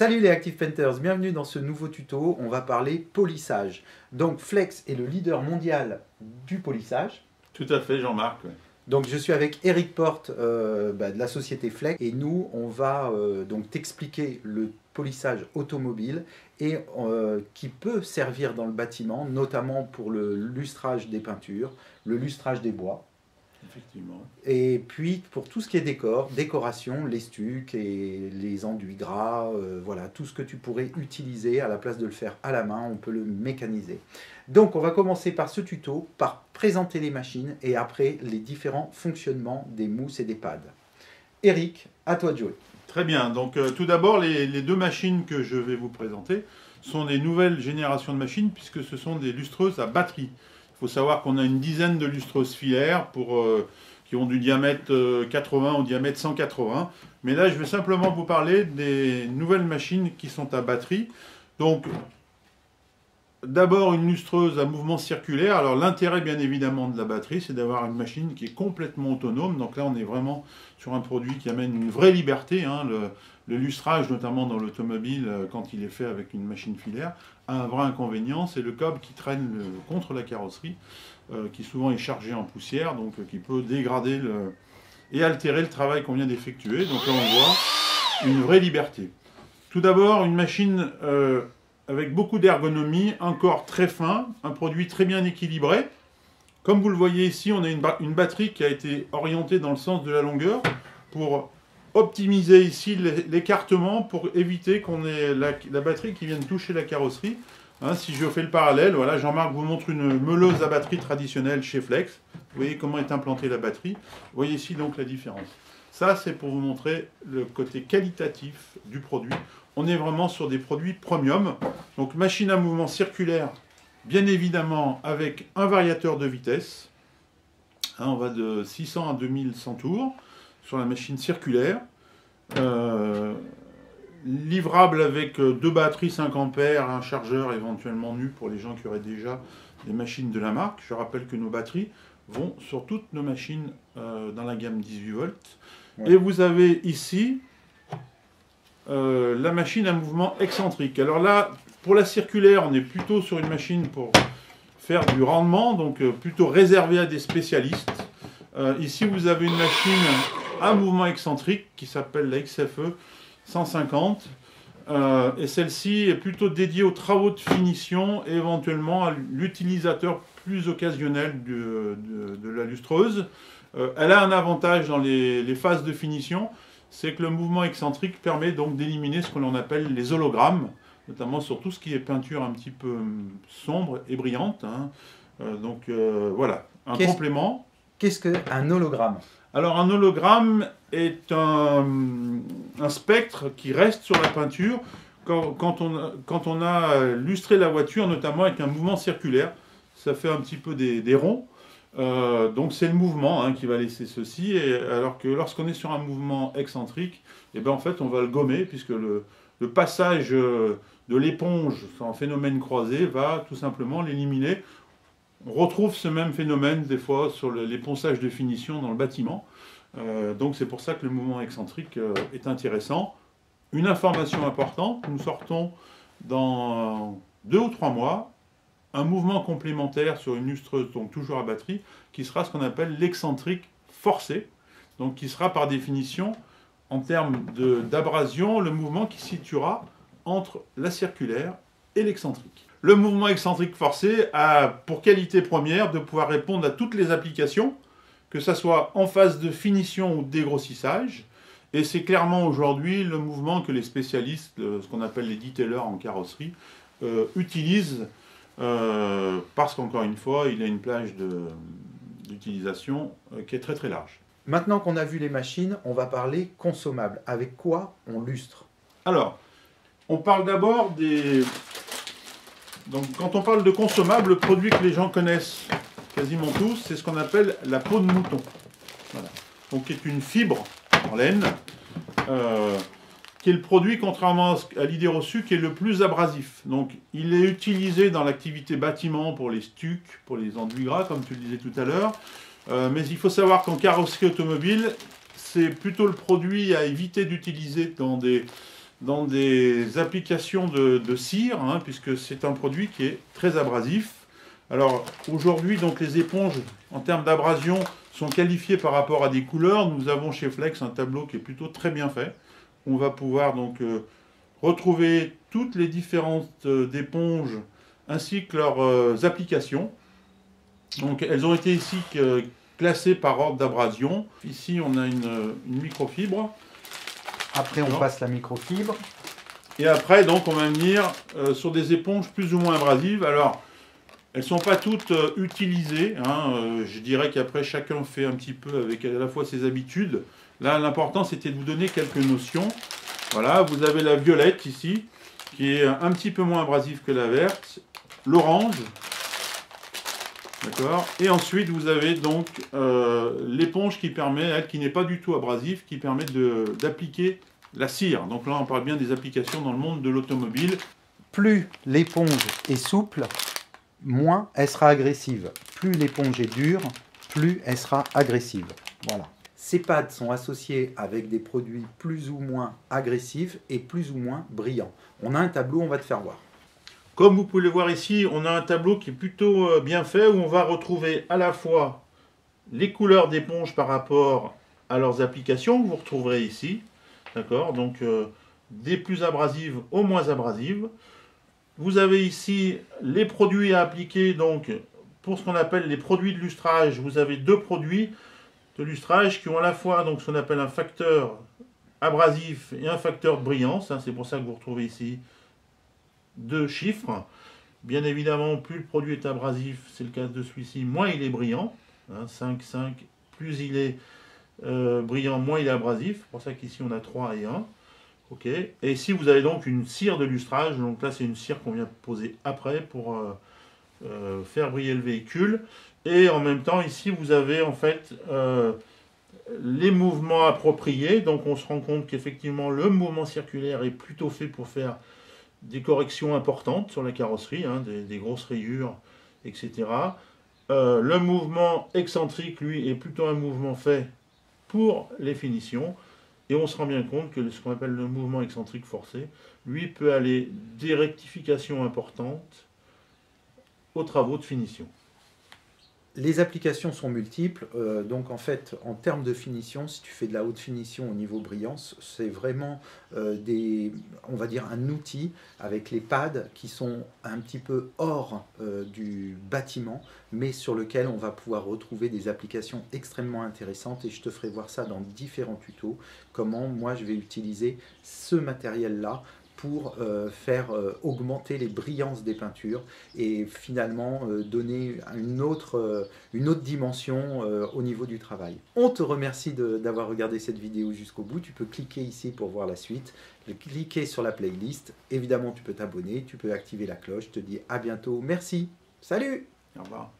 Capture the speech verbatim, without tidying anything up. Salut les Active Painters, bienvenue dans ce nouveau tuto. On va parler polissage. Donc Flex est le leader mondial du polissage. Tout à fait Jean-Marc. Ouais. Donc je suis avec Eric Porte euh, bah, de la société Flex et nous on va euh, donc t'expliquer le polissage automobile et euh, qui peut servir dans le bâtiment, notamment pour le lustrage des peintures, le lustrage des bois. Effectivement. Et puis pour tout ce qui est décor, décoration, les stucs et les enduits gras, euh, voilà, tout ce que tu pourrais utiliser à la place de le faire à la main, on peut le mécaniser. Donc on va commencer par ce tuto, par présenter les machines et après les différents fonctionnements des mousses et des pads. Eric, à toi de jouer. Très bien, donc euh, tout d'abord les, les deux machines que je vais vous présenter sont des nouvelles générations de machines puisque ce sont des lustreuses à batterie. Il faut savoir qu'on a une dizaine de lustreuses filaires pour, euh, qui ont du diamètre euh, quatre-vingts au diamètre cent quatre-vingts. Mais là, je vais simplement vous parler des nouvelles machines qui sont à batterie. Donc, d'abord une lustreuse à mouvement circulaire. Alors, l'intérêt, bien évidemment, de la batterie, c'est d'avoir une machine qui est complètement autonome. Donc là, on est vraiment sur un produit qui amène une vraie liberté, hein, le, le lustrage, notamment dans l'automobile, quand il est fait avec une machine filaire, a un vrai inconvénient, c'est le câble qui traîne le, contre la carrosserie, euh, qui souvent est chargé en poussière, donc euh, qui peut dégrader le, et altérer le travail qu'on vient d'effectuer. Donc là, on voit une vraie liberté. Tout d'abord, une machine euh, avec beaucoup d'ergonomie, un corps très fin, un produit très bien équilibré. Comme vous le voyez ici, on a une, ba une batterie qui a été orientée dans le sens de la longueur pour optimiser ici l'écartement pour éviter qu'on ait la, la batterie qui vienne toucher la carrosserie. Hein, si je fais le parallèle, voilà, Jean-Marc vous montre une meuleuse à batterie traditionnelle chez Flex. Vous voyez comment est implantée la batterie. Vous voyez ici donc la différence. Ça, c'est pour vous montrer le côté qualitatif du produit. On est vraiment sur des produits premium. Donc machine à mouvement circulaire, bien évidemment avec un variateur de vitesse. Hein, on va de six cents à deux mille cent tours sur la machine circulaire, euh, livrable avec deux batteries cinq ampères, un chargeur éventuellement nu pour les gens qui auraient déjà des machines de la marque. Je rappelle que nos batteries vont sur toutes nos machines euh, dans la gamme dix-huit volts. Ouais. Et vous avez ici euh, la machine à mouvement excentrique. Alors là, pour la circulaire, on est plutôt sur une machine pour faire du rendement, donc euh, plutôt réservée à des spécialistes. Euh, ici, vous avez une machine à mouvement excentrique qui s'appelle la X F E cent cinquante euh, et celle-ci est plutôt dédiée aux travaux de finition et éventuellement à l'utilisateur plus occasionnel du, de, de la lustreuse. Euh, elle a un avantage dans les, les phases de finition, c'est que le mouvement excentrique permet donc d'éliminer ce que l'on appelle les hologrammes, notamment sur tout ce qui est peinture un petit peu sombre et brillante, hein. Euh, donc euh, voilà, un Qu'est-ce... complément. Qu'est-ce qu'un hologramme ? Alors un hologramme est un, un spectre qui reste sur la peinture quand, quand, on, quand on a lustré la voiture, notamment avec un mouvement circulaire. Ça fait un petit peu des, des ronds. Euh, donc c'est le mouvement hein, qui va laisser ceci. Et, alors que lorsqu'on est sur un mouvement excentrique, eh ben, en fait on va le gommer puisque le, le passage de l'éponge en phénomène croisé va tout simplement l'éliminer. On retrouve ce même phénomène des fois sur le, les ponçages de finition dans le bâtiment. Euh, donc c'est pour ça que le mouvement excentrique euh, est intéressant. Une information importante, nous sortons dans deux ou trois mois un mouvement complémentaire sur une lustreuse, donc toujours à batterie, qui sera ce qu'on appelle l'excentrique forcé. Donc qui sera par définition, en termes d'abrasion, le mouvement qui se situera entre la circulaire et l'excentrique. Le mouvement excentrique forcé a pour qualité première de pouvoir répondre à toutes les applications, que ce soit en phase de finition ou de dégrossissage. Et c'est clairement aujourd'hui le mouvement que les spécialistes, ce qu'on appelle les detailers en carrosserie, euh, utilisent. Euh, parce qu'encore une fois, il a une plage d'utilisation euh, qui est très très large. Maintenant qu'on a vu les machines, on va parler consommables. Avec quoi on lustre? Alors, on parle d'abord des... Donc, quand on parle de consommable, le produit que les gens connaissent quasiment tous, c'est ce qu'on appelle la peau de mouton. Voilà. Donc, qui est une fibre en laine, euh, qui est le produit, contrairement à l'idée reçue, qui est le plus abrasif. Donc, il est utilisé dans l'activité bâtiment pour les stucs, pour les enduits gras, comme tu le disais tout à l'heure. Euh, mais il faut savoir qu'en carrosserie automobile, c'est plutôt le produit à éviter d'utiliser dans des... dans des applications de, de cire, hein, puisque c'est un produit qui est très abrasif. Alors aujourd'hui, donc les éponges en termes d'abrasion sont qualifiées par rapport à des couleurs. Nous avons chez Flex un tableau qui est plutôt très bien fait. On va pouvoir donc euh, retrouver toutes les différentes euh, éponges ainsi que leurs euh, applications. Donc elles ont été ici euh, classées par ordre d'abrasion. Ici on a une, une microfibre. Après, on passe la microfibre. Et après, donc, on va venir euh, sur des éponges plus ou moins abrasives. Alors, elles ne sont pas toutes euh, utilisées. Hein, euh, je dirais qu'après, chacun fait un petit peu avec à la fois ses habitudes. Là, l'important, c'était de vous donner quelques notions. Voilà, vous avez la violette ici, qui est un petit peu moins abrasive que la verte. L'orange. D'accord. Et ensuite, vous avez donc euh, l'éponge qui permet, elle, qui n'est pas du tout abrasive, qui permet d'appliquer la cire. Donc là, on parle bien des applications dans le monde de l'automobile. Plus l'éponge est souple, moins elle sera agressive. Plus l'éponge est dure, plus elle sera agressive. Voilà. Ces pads sont associés avec des produits plus ou moins agressifs et plus ou moins brillants. On a un tableau, on va te faire voir. Comme vous pouvez le voir ici, on a un tableau qui est plutôt bien fait où on va retrouver à la fois les couleurs d'éponge par rapport à leurs applications, que vous retrouverez ici, d'accord, donc euh, des plus abrasives aux moins abrasives. Vous avez ici les produits à appliquer, donc pour ce qu'on appelle les produits de lustrage, vous avez deux produits de lustrage qui ont à la fois donc, ce qu'on appelle un facteur abrasif et un facteur de brillance, hein, c'est pour ça que vous retrouvez ici deux chiffres. Bien évidemment, plus le produit est abrasif, c'est le cas de celui-ci, moins il est brillant. Hein, cinq, cinq, plus il est euh, brillant, moins il est abrasif. C'est pour ça qu'ici, on a trois et un. Okay. Et ici, vous avez donc une cire de lustrage. Donc là, c'est une cire qu'on vient poser après pour euh, euh, faire briller le véhicule. Et en même temps, ici, vous avez en fait euh, les mouvements appropriés. Donc, on se rend compte qu'effectivement, le mouvement circulaire est plutôt fait pour faire des corrections importantes sur la carrosserie, hein, des, des grosses rayures, et cetera. Euh, le mouvement excentrique, lui, est plutôt un mouvement fait pour les finitions. Et on se rend bien compte que ce qu'on appelle le mouvement excentrique forcé, lui, peut aller des rectifications importantes aux travaux de finition. Les applications sont multiples, euh, donc en fait, en termes de finition, si tu fais de la haute finition au niveau brillance, c'est vraiment euh, des, on va dire un outil avec les pads qui sont un petit peu hors euh, du bâtiment, mais sur lequel on va pouvoir retrouver des applications extrêmement intéressantes et je te ferai voir ça dans différents tutos, comment moi je vais utiliser ce matériel-là pour euh, faire euh, augmenter les brillances des peintures et finalement euh, donner une autre, euh, une autre dimension euh, au niveau du travail. On te remercie d'avoir regardé cette vidéo jusqu'au bout. Tu peux cliquer ici pour voir la suite, cliquer sur la playlist. Évidemment, tu peux t'abonner, tu peux activer la cloche. Je te dis à bientôt. Merci. Salut. Au revoir.